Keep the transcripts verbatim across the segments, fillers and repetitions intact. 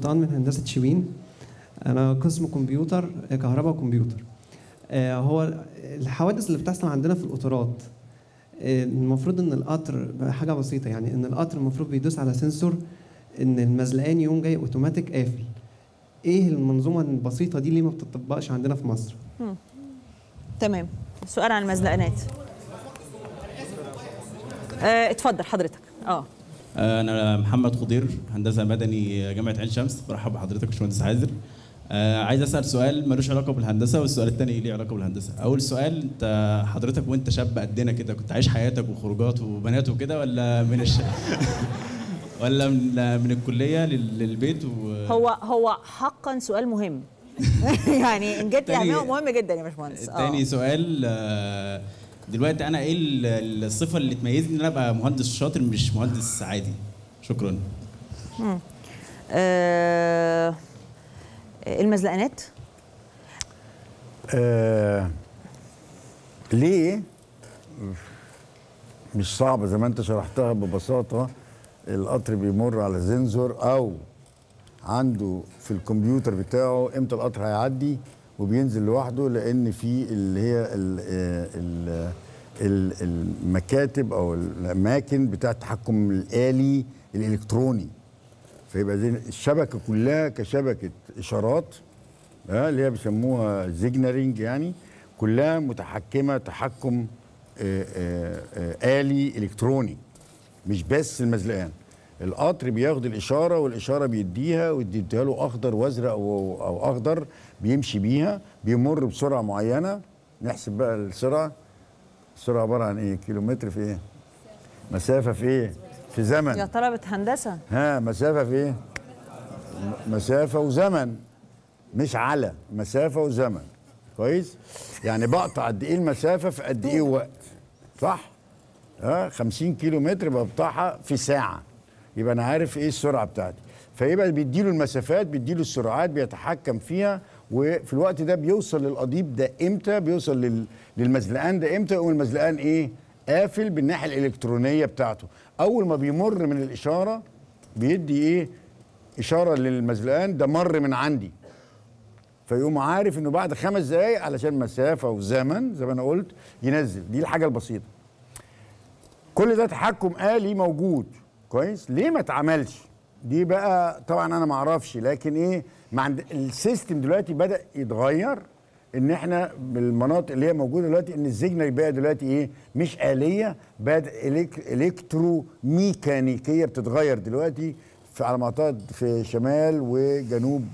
سلطان من هندسة شبين. أنا قسم كمبيوتر كهرباء وكمبيوتر. هو الحوادث اللي بتحصل عندنا في القطارات، المفروض إن القطر حاجة بسيطة، يعني إن القطر المفروض بيدوس على سنسور إن المزلقان يقوم جاي أوتوماتيك قافل. إيه المنظومة البسيطة دي ليه ما بتطبقش عندنا في مصر؟ مم. تمام. سؤال عن المزلقانات. اه اتفضل حضرتك. اه انا محمد خضير، هندسه مدني جامعه عين شمس. برحب بحضرتك يا باشمهندس عازر. آه عايز اسال سؤال ملوش علاقه بالهندسه، والسؤال الثاني ليه علاقه بالهندسه. اول سؤال، انت حضرتك وانت شاب قدنا كده كنت عايش حياتك وخروجات وبنات وكده، ولا من الش... ولا من من الكليه للبيت و... هو هو حقا سؤال مهم. يعني ان جت اهميه مهم جدا يا باشمهندس. ثاني سؤال، آه دلوقتي انا ايه الصفه اللي تميزني ان انا ابقى مهندس شاطر مش مهندس عادي؟ شكرا. امم آه المزلقانات آه ليه مش صعبه زي ما انت شرحتها ببساطه. القطر بيمر على سنسور او عنده في الكمبيوتر بتاعه امتى القطر هيعدي وبينزل لوحده، لان في اللي هي ال ال ال المكاتب او الاماكن بتاعه التحكم الالي الالكتروني، فيبقى زي الشبكه كلها كشبكه اشارات اللي هي بيسموها سيجنالينج، يعني كلها متحكمه تحكم الي الكتروني. مش بس المزلقان، القطر بياخد الاشاره والاشاره بيديها ويديها له اخضر وازرق او اخضر، بيمشي بيها بيمر بسرعه معينه. نحسب بقى السرعه. السرعه عباره عن ايه؟ كيلومتر في ايه؟ مسافه في ايه؟ في زمن. يا طلبه هندسه، ها مسافه في ايه؟ مسافه وزمن، مش على مسافه وزمن. كويس؟ يعني بقطع قد ايه المسافه في قد ايه وقت؟ صح؟ ها خمسين كيلومتر بقطعها في ساعه، يبقى انا عارف ايه السرعه بتاعتي. فيبقى بيديله المسافات، بيديله السرعات، بيتحكم فيها، وفي الوقت ده بيوصل للقضيب ده امتى، بيوصل لل... للمزلقان ده امتى، يقوم المزلقان ايه؟ قافل بالناحيه الالكترونيه بتاعته. اول ما بيمر من الاشاره بيدي ايه؟ اشاره للمزلقان ده مر من عندي. فيقوم عارف انه بعد خمس دقائق، علشان مسافه وزمن زي ما انا قلت، ينزل. دي الحاجه البسيطه. كل ده تحكم آلي موجود. كويس؟ ليه ما اتعملش؟ دي بقى طبعا انا ما اعرفش، لكن ايه؟ مع السيستم دلوقتي بدا يتغير، ان احنا بالمناطق اللي هي موجوده دلوقتي ان السيجنال بقى دلوقتي ايه؟ مش آليه، بدا الكتروميكانيكيه بتتغير دلوقتي في على ما اعتقد في شمال وجنوب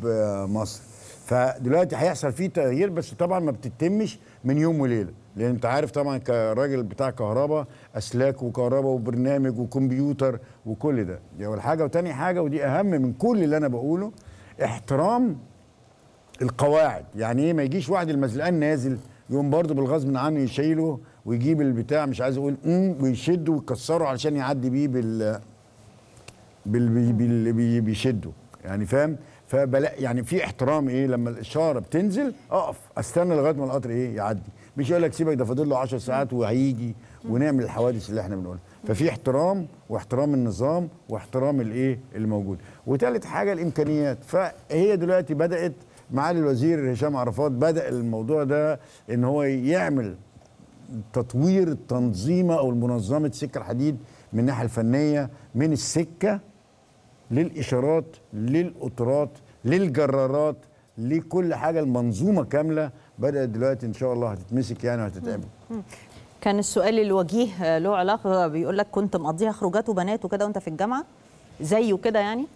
مصر. فدلوقتي هيحصل فيه تغيير، بس طبعا ما بتتمش من يوم وليله، لان انت عارف طبعا كراجل بتاع كهرباء اسلاك وكهرباء وبرنامج وكمبيوتر وكل ده، دي اول حاجه. وتاني حاجه، ودي اهم من كل اللي انا بقوله، احترام القواعد. يعني ايه ما يجيش واحد المزلقان نازل يقوم برضه بالغصب عنه يشيله ويجيب البتاع مش عايز اقول امم ويشده ويكسره علشان يعدي بيه بال بال بيشده، يعني فاهم؟ فبلا يعني في احترام. ايه لما الاشاره بتنزل اقف استنى لغايه ما القطر ايه يعدي، مش يقول لك سيبك ده فاضل له عشر ساعات وهيجي ونعمل الحوادث اللي احنا بنقولها. ففي احترام، واحترام النظام، واحترام الايه الموجود. وثالث حاجه الامكانيات. فهي دلوقتي بدات معالي الوزير هشام عرفات بدا الموضوع ده ان هو يعمل تطوير التنظيمه او منظمه سكه الحديد من الناحيه الفنيه، من السكه للاشارات للقطارات للجرارات لكل حاجه، المنظومه كامله بدأت دلوقتي إن شاء الله هتتمسك يعني وهتتقابل. كان السؤال الوجيه له علاقة، بيقول لك كنت مقضيها خروجات وبنات وكده وأنت في الجامعة زيه كده يعني؟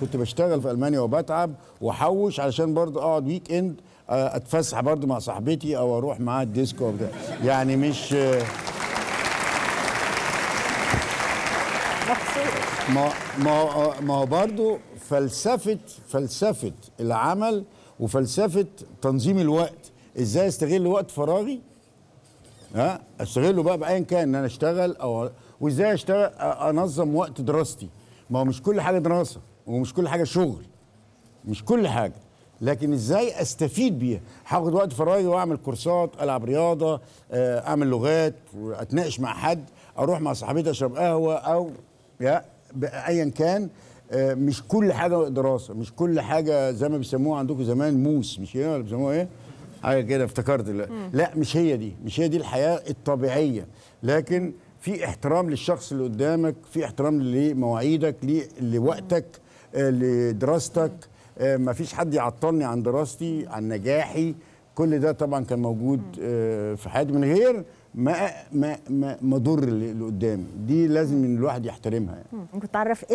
كنت بشتغل في ألمانيا وبتعب وأحوش علشان برضه أقعد ويك إند أتفسح برضه مع صاحبتي أو أروح معاها الديسكو وبتاع، يعني مش ما ما ما هو برضه فلسفة فلسفة العمل وفلسفه تنظيم الوقت. ازاي استغل وقت فراغي؟ ها استغله بقى بايا كان، ان انا اشتغل او وازاي اشتغل انظم وقت دراستي. ما هو مش كل حاجه دراسه ومش كل حاجه شغل، مش كل حاجه، لكن ازاي استفيد بيها. هاخد وقت فراغي واعمل كورسات، العب رياضه، اعمل لغات، اتناقش مع حد، اروح مع صاحبتي اشرب قهوه، او ايا كان. مش كل حاجه دراسه، مش كل حاجه زي ما بيسموها عندكم زمان موس، مش هي ولا بيسموها ايه؟ حاجه كده افتكرت دلوقتي. لا مش هي دي، مش هي دي الحياه الطبيعيه، لكن في احترام للشخص اللي قدامك، في احترام لمواعيدك، لوقتك، لدراستك، ما فيش حد يعطلني عن دراستي، عن نجاحي، كل ده طبعا كان موجود في حياتي من غير ما ما ما مضر اللي قدامي، دي لازم الواحد يحترمها يعني. كنت اعرف